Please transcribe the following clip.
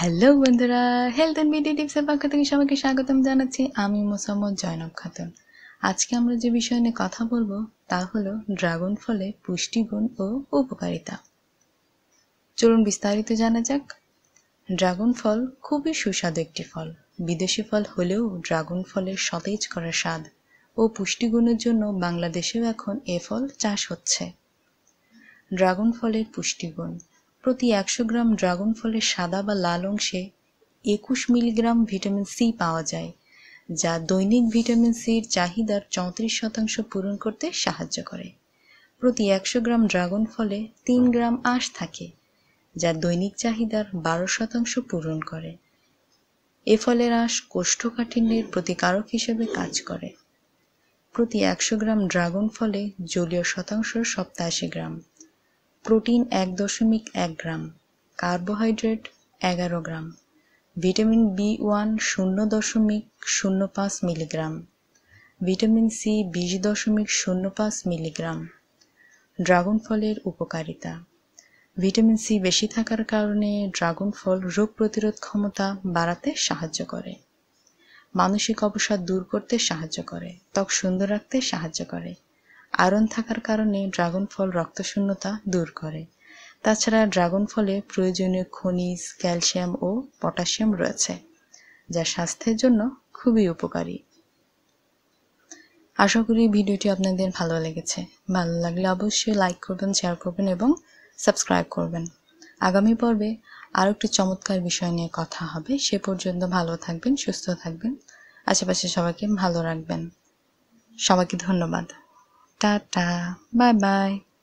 Hello बंधुरा health and beauty tips पक्ष থেকে সবাইকে স্বাগতম জানাচ্ছি। আমি মোসাম্মদ জয়নব খাতুন। আজকে আমরা যে বিষয় নিয়ে কথা বলবো তা হলো ড্রাগন ফলে পুষ্টিগুণ ও উপকারিতা। চলুন বিস্তারিত জানা যাক। ড্রাগন ফল খুবই সুস্বাদু একটি ফল। বিদেশি ফল হলেও ড্রাগন ফলের সতেজ করা স্বাদ ও পুষ্টিগুণের জন্য বাংলাদেশেও এখন এ ফল চাষ হচ্ছে। ড্রাগন ফলের পুষ্টিগুণ। प्रति 100 ग्राम ड्रागन फले सादा बा लाल अंशे 21 मिलीग्राम विटामिन सी पावा जाए, जा दैनिक विटामिन सी चाहिदार 34% पूरण करते साहाय्य करे। प्रति 100 ग्राम ड्रागन फले 3 ग्राम आँश थाके, जा दैनिक चाहिदार 12% पूरण करे। ए फलेर आँश कोष्ठकाठिन्येर प्रतिकारक हिसेबे काज करे। प्रति 100 ग्राम ड्रागन फले जलीय शतांश 87 gram, protein 1.1 gram, carbohydrate 11 gram, vitamin B1 0.05 milligram, vitamin C 20.05 milligram. Dragon फलेर उपकारिता। विटामिन सी बेशी थाकार कारणे ड्रागन फल रोग प्रतिरोध क्षमता बाड़ाते साहाज्य करे, मानसिक अवसाद दूर करते साहाज्य करे, त्वक सुंदर राखते साहाज्य करे। आयरन थाकार कारणे ड्रागन फल रक्तशून्यता दूर करे। ताछाड़ा ड्रागन फले प्रयोजनीय खनिज क्यालसियम और पटाशियम रयेछे जा स्वास्थ्येर जन्य खुबई उपकारी। आशा करी भिडियोटी आपनादेर भालो लेगेछे। भालो लागले अवश्यई लाइक करबेन, शेयर करबेन एबं सबस्क्राइब करबेन। आगामी पर्वे आरो एकटी चमत्कार विषय निये कथा हबे। से पर्यन्त भालो थाकबेन, सुस्थ थाकबेन, आशेपाशे सबाइके भालो राखबेन। सबाइके धन्यवाद। Tata, bye bye.